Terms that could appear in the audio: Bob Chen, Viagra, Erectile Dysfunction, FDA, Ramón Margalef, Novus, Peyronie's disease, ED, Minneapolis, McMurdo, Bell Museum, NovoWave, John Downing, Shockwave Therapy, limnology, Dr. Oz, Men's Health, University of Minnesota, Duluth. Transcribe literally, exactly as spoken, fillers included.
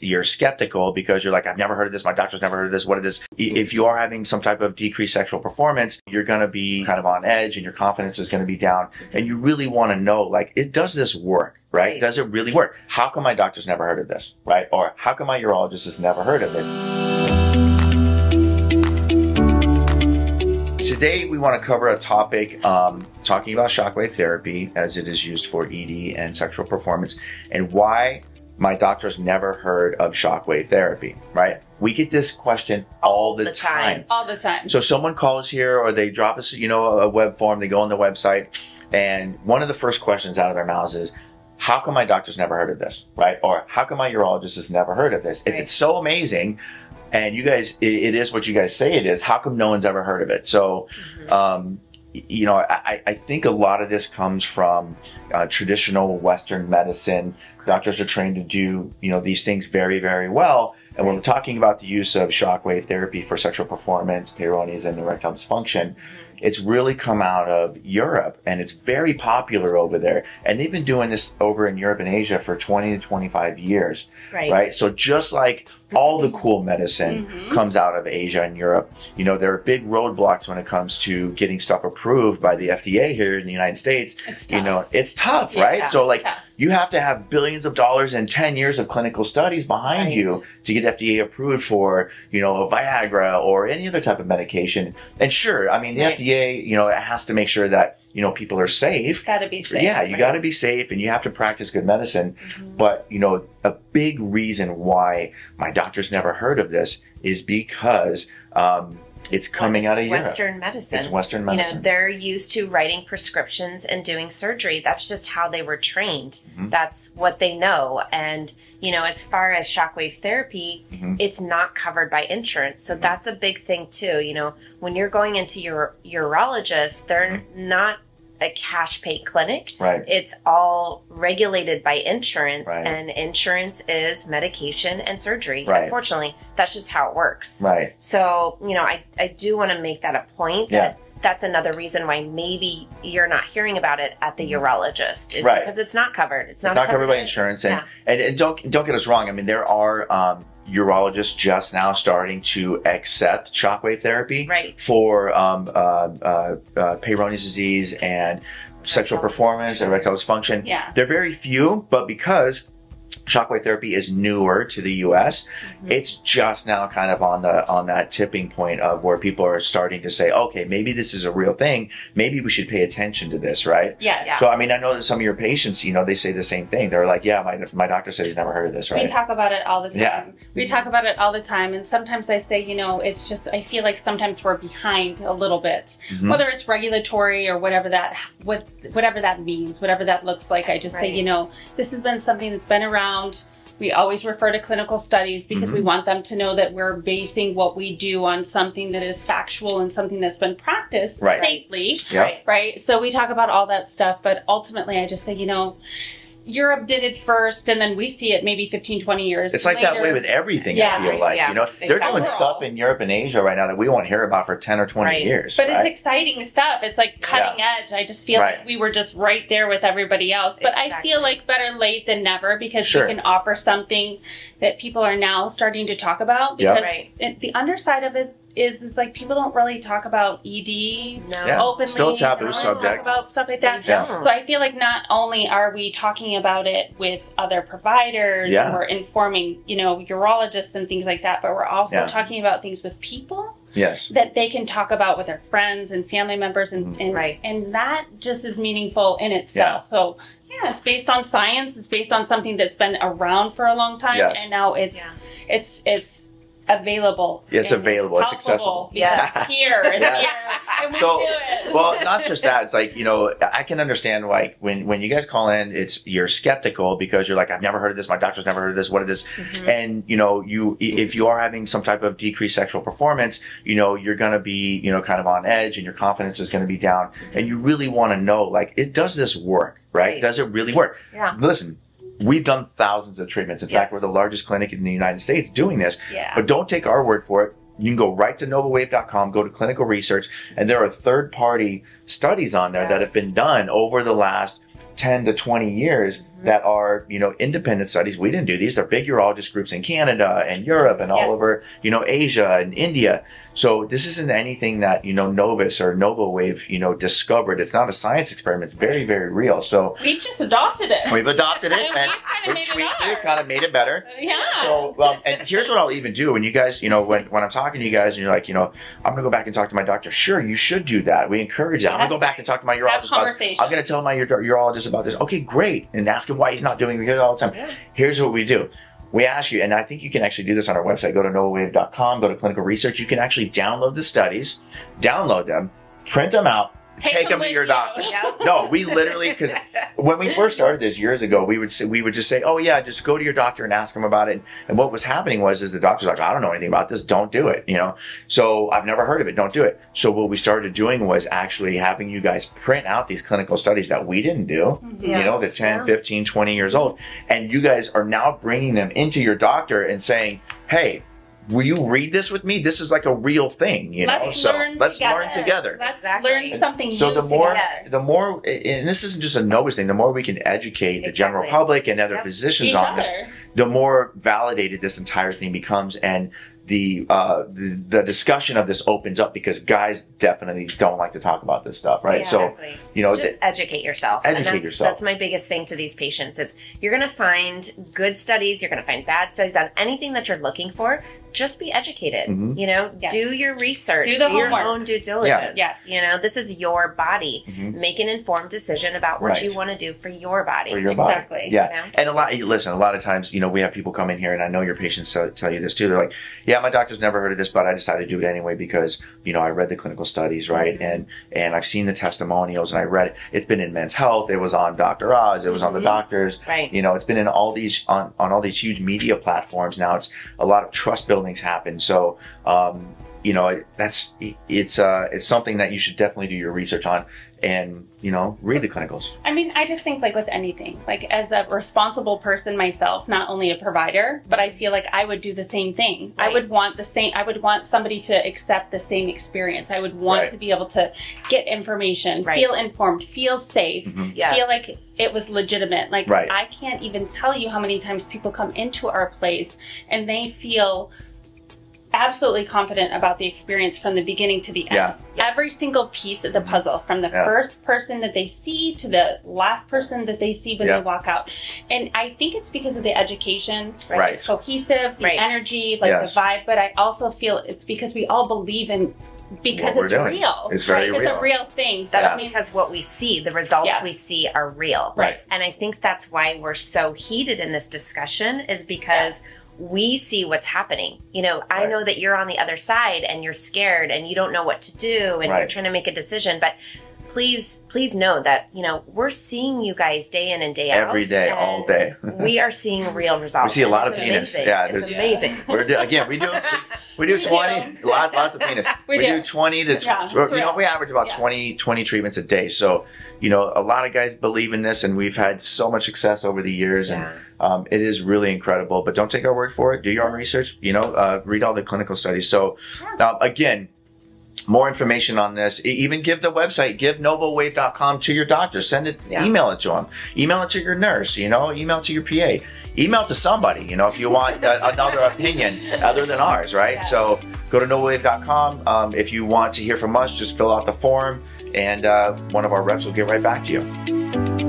you're skeptical because you're like, I've never heard of this. My doctor's never heard of this. What it is. If you are having some type of decreased sexual performance, you're going to be kind of on edge and your confidence is going to be down. And you really want to know, like, it does this work, right? Does it really work? How come my doctor's never heard of this, right? Or how come my urologist has never heard of this? Today, we want to cover a topic um, talking about shockwave therapy as it is used for E D and sexual performance and why my doctor's never heard of shockwave therapy, right? We get this question all the, the time. time. All the time. So someone calls here or they drop us, you know, a web form, they go on the website, and one of the first questions out of their mouths is, how come my doctor's never heard of this, right? Or how come my urologist has never heard of this? Right. If it's so amazing, and you guys, it is what you guys say it is, how come no one's ever heard of it? So, mm-hmm. um, you know, I, I think a lot of this comes from uh, traditional Western medicine. Doctors are trained to do, you know, these things very, very well. And when we're talking about the use of shockwave therapy for sexual performance, Peyronie's and erectile dysfunction, it's really come out of Europe and it's very popular over there. And they've been doing this over in Europe and Asia for twenty to twenty-five years, right? right? So just like all the cool medicine mm-hmm. comes out of Asia and Europe, you know, there are big roadblocks when it comes to getting stuff approved by the F D A here in the United States. It's tough. You know, it's tough, yeah, right? Yeah, so like yeah. you have to have billions of dollars and ten years of clinical studies behind right. you to get F D A approved for, you know, a Viagra or any other type of medication. And sure, I mean, the right. F D A, you know, it has to make sure that, you know, people are safe. It's gotta be safe. Yeah, you right? gotta be safe and you have to practice good medicine. Mm-hmm. But, you know, a big reason why my doctor's never heard of this is because um, it's coming it's out of Western Europe. medicine. It's Western medicine. You know, they're used to writing prescriptions and doing surgery. That's just how they were trained. Mm-hmm. That's what they know. And, you know, as far as shockwave therapy, mm-hmm. it's not covered by insurance. So mm-hmm. that's a big thing too. You know, when you're going into your urologist, they're mm-hmm. not a cash pay clinic. Right. It's all regulated by insurance right. and insurance is medication and surgery. Right. Unfortunately, that's just how it works. Right. So, you know, I, I do want to make that a point. Yeah. That that's another reason why maybe you're not hearing about it at the urologist is right. because it's not covered. It's not, it's not covered, covered by insurance. And, yeah. and, and don't, don't get us wrong. I mean, there are um, urologists just now starting to accept shockwave therapy right. for um, uh, uh, uh, Peyronie's disease and sexual performance and erectile dysfunction. Yeah. They're very few, but because shockwave therapy is newer to the U S Mm-hmm. It's just now kind of on the on that tipping point of where people are starting to say, okay, maybe this is a real thing. Maybe we should pay attention to this, right? Yeah, yeah. So, I mean, I know that some of your patients, you know, they say the same thing. They're like, yeah, my, my doctor said he's never heard of this, right? We talk about it all the time. Yeah. We talk about it all the time. And sometimes I say, you know, it's just, I feel like sometimes we're behind a little bit, mm-hmm. whether it's regulatory or whatever that, what, whatever that means, whatever that looks like. I just right. say, you know, this has been something that's been around. We always refer to clinical studies because mm-hmm. we want them to know that we're basing what we do on something that is factual and something that's been practiced right. safely, yep. right? So we talk about all that stuff, but ultimately I just say, you know, Europe did it first and then we see it maybe fifteen, twenty years It's like later. That way with everything, yeah, I feel like. Yeah, you know, exactly. They're doing stuff in Europe and Asia right now that we won't hear about for ten or twenty right. years. But right? it's exciting stuff. It's like cutting yeah. edge. I just feel right. like we were just right there with everybody else. But exactly. I feel like better late than never because sure. we can offer something that people are now starting to talk about. Because yep. right. it, the underside of it is, is like people don't really talk about E D no. yeah, openly. Still taboo subject. Talk about stuff like that. Yeah. So I feel like not only are we talking about it with other providers, yeah. we're informing, you know, urologists and things like that, but we're also yeah. talking about things with people yes. that they can talk about with their friends and family members, and and, right. and that just is meaningful in itself. Yeah. So yeah, it's based on science. It's based on something that's been around for a long time, yes. and now it's yeah. it's it's. available. It's available. It's accessible. Yeah. Here. It's yes. here. And we so, do it. Well, not just that. It's like, you know, I can understand like when, when you guys call in, it's, you're skeptical because you're like, I've never heard of this. My doctor's never heard of this. What it is. Mm-hmm. And, you know, you, if you are having some type of decreased sexual performance, you know, you're going to be, you know, kind of on edge and your confidence is going to be down. And you really want to know, like, it does this work, right? right. Does it really work? Yeah. Listen, we've done thousands of treatments. In yes. fact, we're the largest clinic in the United States doing this. Yeah. But don't take our word for it. You can go right to novo wave dot com, go to clinical research, and there are third-party studies on there yes. that have been done over the last ten to twenty years that are, you know, independent studies. We didn't do these. They're big urologist groups in Canada and Europe and all yeah. over, you know, Asia and India. So this isn't anything that, you know, Novus or NovoWave, you know, discovered. It's not a science experiment. It's very, very real. So we've just adopted it. We've adopted it and we've tweaked it, it, kind of made it better. Yeah. So, um, and here's what I'll even do when you guys, you know, when, when I'm talking to you guys and you're like, you know, I'm going to go back and talk to my doctor. Sure, you should do that. We encourage that. I'm going to go back and talk to my urologist about this. I'm going to tell my urologist about this. Okay, great. And ask him why he's not doing it all the time. Here's what we do. We ask you, and I think you can actually do this on our website. Go to novowave dot com, go to clinical research. You can actually download the studies, download them, print them out, take, take them to your doctor. Yeah. No, we literally, because when we first started this years ago, we would say, we would just say, oh yeah, just go to your doctor and ask him about it. And what was happening was, is the doctor's like, I don't know anything about this. Don't do it. You know, so I've never heard of it. Don't do it. So what we started doing was actually having you guys print out these clinical studies that we didn't do, yeah. you know, they're ten, fifteen, twenty years old. And you guys are now bringing them into your doctor and saying, hey, will you read this with me? This is like a real thing, you know. So let's learn together. Let's learn something new together. So the more, the more, and this isn't just a Novus thing. The more we can educate the general public and other physicians on this, the more validated this entire thing becomes, and the uh, the, the discussion of this opens up, because guys definitely don't like to talk about this stuff, right? So you know, just educate yourself. Educate yourself. That's my biggest thing to these patients. It's you're going to find good studies, you're going to find bad studies on anything that you're looking for. Just be educated, mm-hmm. you know, yeah. do your research, do, the do your own due diligence, yeah. Yeah. you know, this is your body, mm-hmm. make an informed decision about what right. you want to do for your body. For your body. Exactly. Yeah. You know? And a lot, listen, a lot of times, you know, we have people come in here, and I know your patients tell you this too. They're like, yeah, my doctor's never heard of this, but I decided to do it anyway because, you know, I read the clinical studies, right? Mm-hmm. And, and I've seen the testimonials, and I read it. It's been in Men's Health. It was on Doctor Oz. It was mm-hmm. on the doctors, right. you know, it's been in all these, on, on all these huge media platforms. Now it's a lot of trust building things happen. So, um, you know, that's, it's, uh, it's something that you should definitely do your research on and, you know, read the clinicals. I mean, I just think like with anything, like as a responsible person myself, not only a provider, but I feel like I would do the same thing. Right. I would want the same, I would want somebody to accept the same experience. I would want right. to be able to get information, right. feel informed, feel safe, mm-hmm. yes. feel like it was legitimate. Like right. I can't even tell you how many times people come into our place and they feel absolutely confident about the experience from the beginning to the end. Yeah. Every single piece of the puzzle, from the yeah. first person that they see to the last person that they see when yeah. they walk out. And I think it's because of the education, right? right. It's cohesive, the right. energy, like yes. the vibe, but I also feel it's because we all believe in because it's doing. real. It's very right? real. It's a real thing. So that's yeah. because what we see, the results yeah. we see are real. Right. And I think that's why we're so heated in this discussion, is because yeah. we see what's happening. You know, I right. know that you're on the other side and you're scared and you don't know what to do and right. you're trying to make a decision, but please, please know that, you know, we're seeing you guys day in and day out. Every day, all day. We are seeing real results. We see a lot of penis. Amazing. Yeah, it's amazing. We're do, again, we do we, we do we twenty, do. Lot, lots of penis. We, we do. do twenty to, yeah, you real. know, we average about yeah. twenty, twenty treatments a day. So, you know, a lot of guys believe in this, and we've had so much success over the years. Yeah. And Um, it is really incredible, but don't take our word for it. Do your own research, you know, uh, read all the clinical studies. So uh, again, more information on this, even give the website, give novowave dot com to your doctor, send it, yeah. email it to them, email it to your nurse, you know, email it to your P A, email it to somebody, you know, if you want a, another opinion other than ours, right? Yeah. So go to novowave dot com. Um, if you want to hear from us, just fill out the form, and uh, one of our reps will get right back to you.